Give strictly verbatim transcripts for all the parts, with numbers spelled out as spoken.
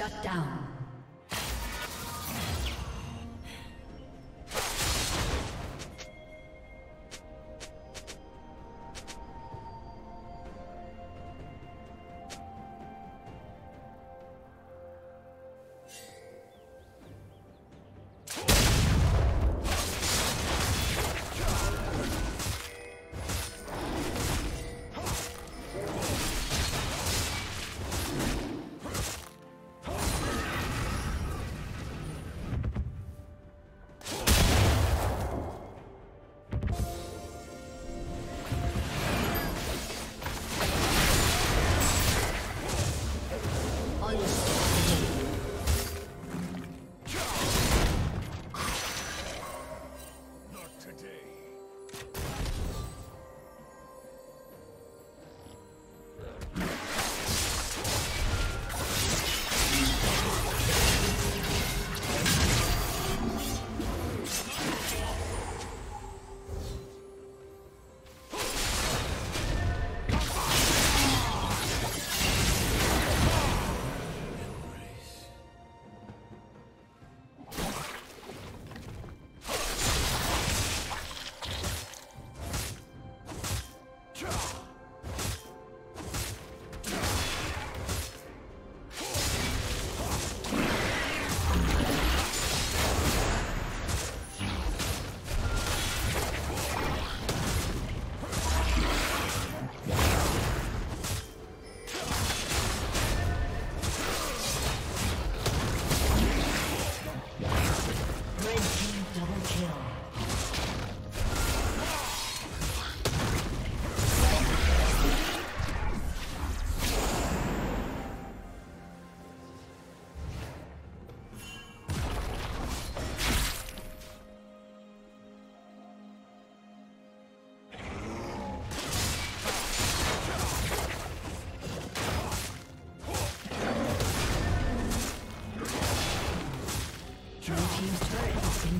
Shut down.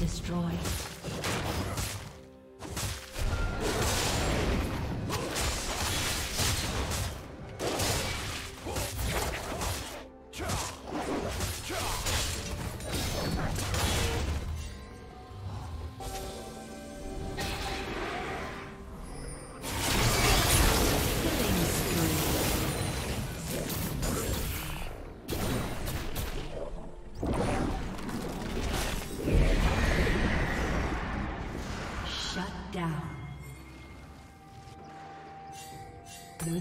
Destroyed. Blue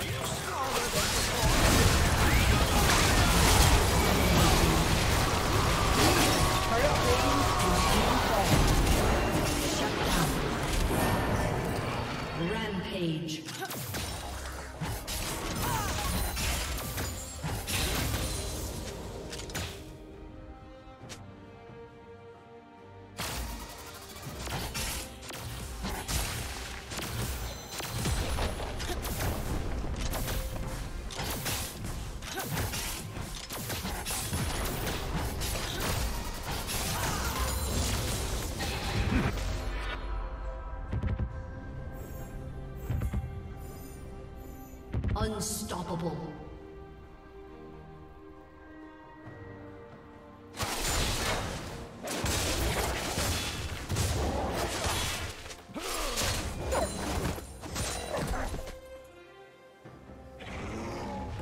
Shut down. Rampage. Unstoppable.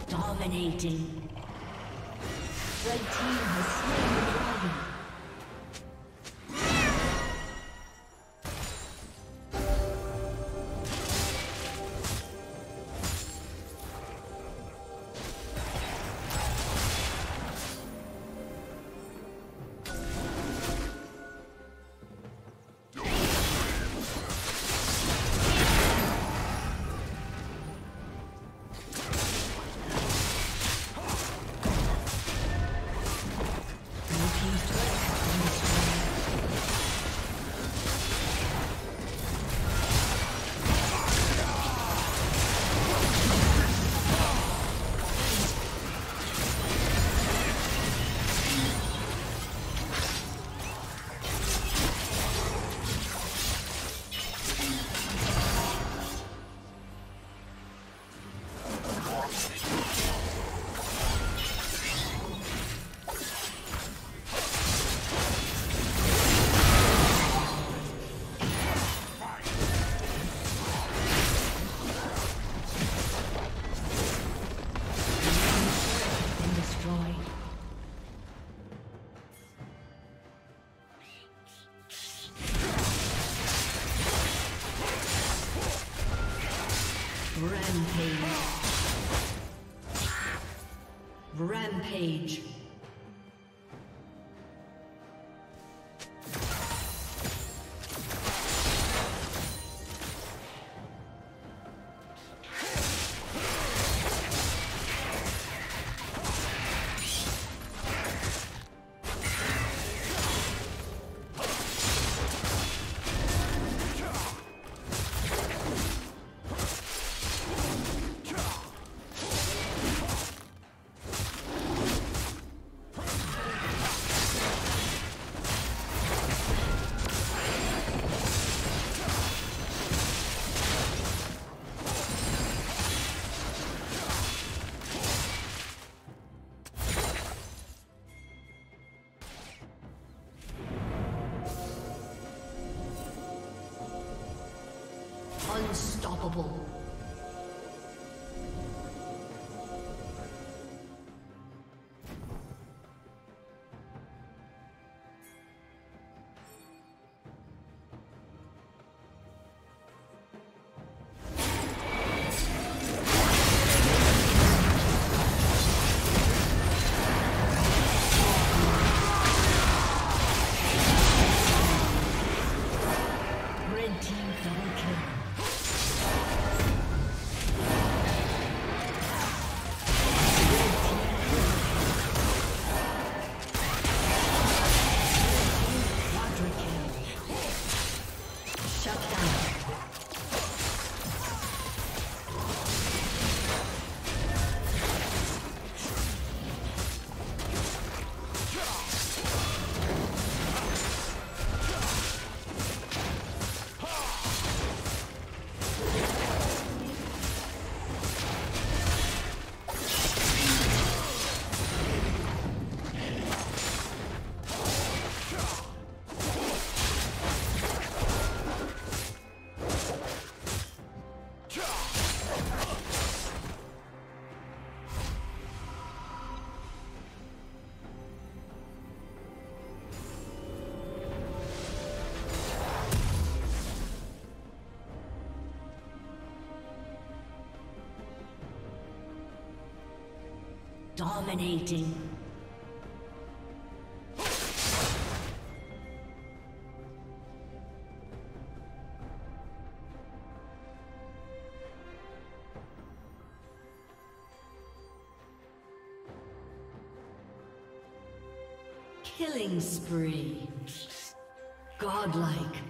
Dominating. Red team has slain the dragon. Rampage. Rampage. Unstoppable. Dominating. Killing spree. Godlike.